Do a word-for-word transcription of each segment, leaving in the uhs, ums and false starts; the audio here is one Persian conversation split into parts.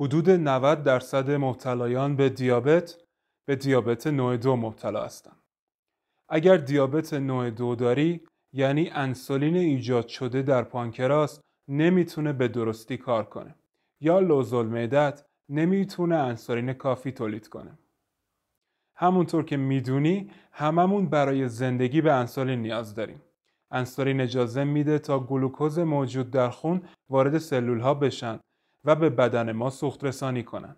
حدود نود درصد مبتلایان به دیابت به دیابت نوع دو مبتلا هستند. اگر دیابت نوع دو داری، یعنی انسولین ایجاد شده در پانکراس نمیتونه به درستی کار کنه یا لوزالمعدت نمیتونه انسولین کافی تولید کنه. همونطور که میدونی هممون برای زندگی به انسولین نیاز داریم. انسولین اجازه میده تا گلوکوز موجود در خون وارد سلول ها بشن و به بدن ما سوخت رسانی کنن.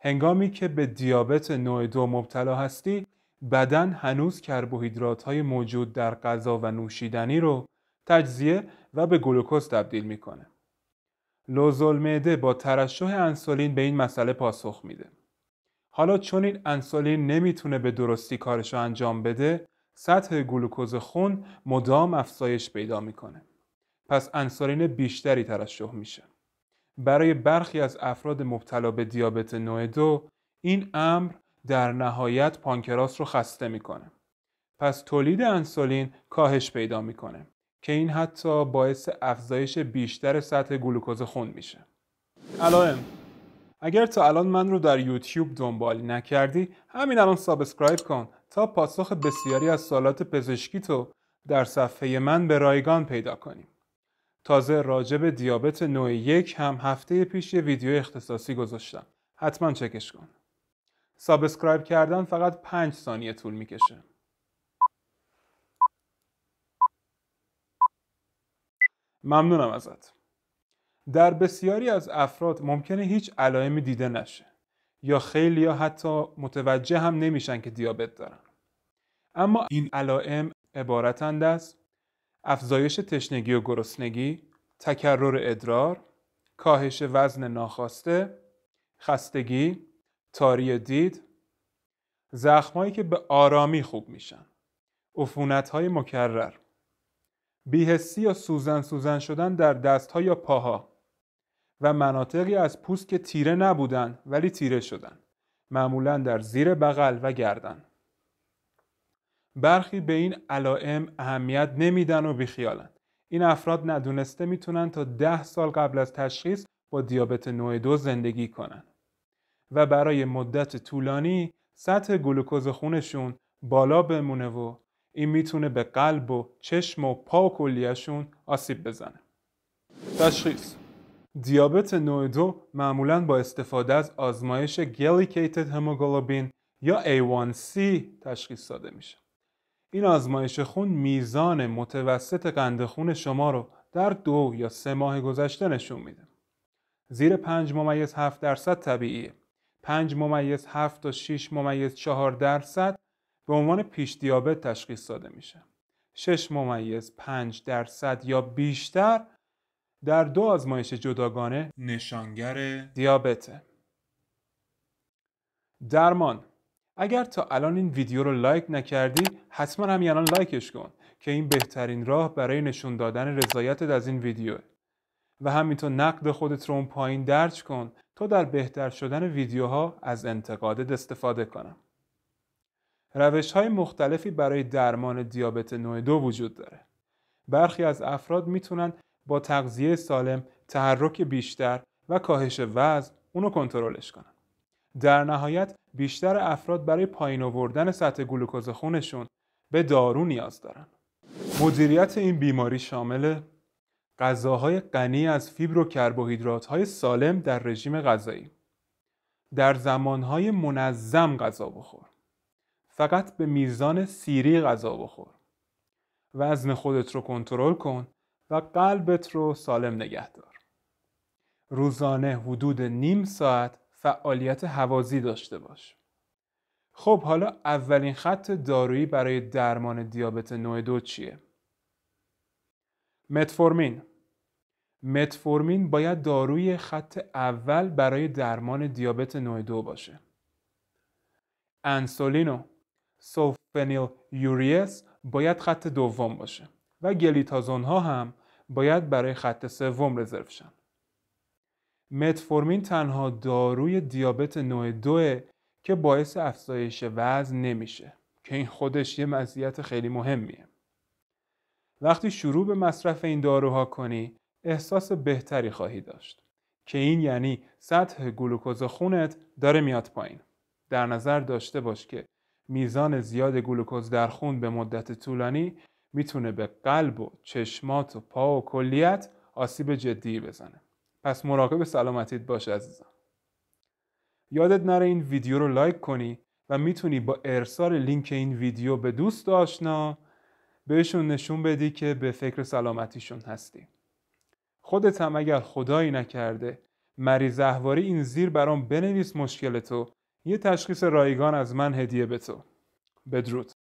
هنگامی که به دیابت نوع دو مبتلا هستی، بدن هنوز کربوهیدرات های موجود در غذا و نوشیدنی رو تجزیه و به گلوکوز تبدیل میکنه. لوزالمعده با ترشح انسولین به این مسئله پاسخ میده. حالا چون این انسولین نمیتونه به درستی کارش رو انجام بده، سطح گلوکوز خون مدام افزایش پیدا میکنه. پس انسولین بیشتری ترشح میشه. برای برخی از افراد مبتلا به دیابت نوع دو، این امر در نهایت پانکراس رو خسته میکنه. پس تولید انسولین کاهش پیدا میکنه که این حتی باعث افزایش بیشتر سطح گلوکوز خون میشه. علائم: اگر تا الان من رو در یوتیوب دنبال نکردی، همین الان سابسکرایب کن تا پاسخ بسیاری از سوالات پزشکی تو در صفحه من به رایگان پیدا کنیم. تازه راجب دیابت نوع یک هم هفته پیش یه ویدیو اختصاصی گذاشتم. حتما چکش کن. سابسکرایب کردن فقط پنج ثانیه طول میکشه. ممنونم ازت. در بسیاری از افراد ممکنه هیچ علائمی دیده نشه یا خیلی یا حتی متوجه هم نمیشن که دیابت دارن. اما این علائم عبارتند از افزایش تشنگی و گرسنگی، تکرر ادرار، کاهش وزن ناخواسته، خستگی، تاری دید، زخمایی که به آرامی خوب میشن، عفونت‌های مکرر، بی‌حسی یا سوزن سوزن شدن در دست‌ها یا پاها و مناطقی از پوست که تیره نبودن ولی تیره شدن، معمولاً در زیر بغل و گردن. برخی به این علائم اهمیت نمیدن و بیخیالن. این افراد ندونسته میتونن تا ده سال قبل از تشخیص با دیابت نوع دو زندگی کنن و برای مدت طولانی سطح گلوکوز خونشون بالا بمونه و این میتونه به قلب و چشم و پا و کلیه‌شون آسیب بزنه. تشخیص: دیابت نوع دو معمولاً با استفاده از آزمایش گلیکیتد هموگلوبین یا ای وان سی تشخیص داده میشه. این آزمایش خون میزان متوسط قند خون شما رو در دو یا سه ماه گذشته نشون میده. زیر پنج ممیز هفت درصد طبیعیه. پنج ممیز هفت تا شش ممیز چهار درصد به عنوان پیش دیابت تشخیص داده میشه. شش ممیز پنج درصد یا بیشتر در دو آزمایش جداگانه نشانگر دیابته. درمان: اگر تا الان این ویدیو رو لایک نکردی، حتما همین الان لایکش کن که این بهترین راه برای نشون دادن رضایتت از این ویدیوه. و همینطور نقد خودت رو اون پایین درج کن تا در بهتر شدن ویدیوها از انتقادت استفاده کنم. روش‌های مختلفی برای درمان دیابت نوع دو وجود داره. برخی از افراد میتونن با تغذیه سالم، تحرک بیشتر و کاهش وزن اونو کنترلش کنن. در نهایت بیشتر افراد برای پایین آوردن سطح گلوکوز خونشون به دارو نیاز دارن. مدیریت این بیماری شامل غذاهای غنی از فیبر و کربوهیدرات‌های سالم در رژیم غذایی. در زمانهای منظم غذا بخور. فقط به میزان سیری غذا بخور. وزن خودت رو کنترل کن و قلبت رو سالم نگه دار. روزانه حدود نیم ساعت فعالیت هوازی داشته باش. خب حالا اولین خط دارویی برای درمان دیابت نوع دو چیه؟ متفورمین. متفورمین باید داروی خط اول برای درمان دیابت نوع دو باشه. انسولین و سولفنیل یوریس باید خط دوم باشه و گلیتازون ها هم باید برای خط سوم رزرو شن. متفورمین تنها داروی دیابت نوع دوه که باعث افزایش وزن نمیشه که این خودش یه مزیت خیلی مهمیه. وقتی شروع به مصرف این داروها کنی، احساس بهتری خواهی داشت که این یعنی سطح گلوکوز خونت داره میاد پایین. در نظر داشته باش که میزان زیاد گلوکوز در خون به مدت طولانی میتونه به قلب و چشمات و پا و کلیت آسیب جدی بزنه. پس مراقب سلامتیت باش عزیزم. یادت نره این ویدیو رو لایک کنی و میتونی با ارسال لینک این ویدیو به دوست آشنا بهشون نشون بدی که به فکر سلامتیشون هستی. خودت هم اگر خدایی نکرده مریض احواری این زیر برام بنویس مشکل تو، یه تشخیص رایگان از من هدیه به تو. بدرود.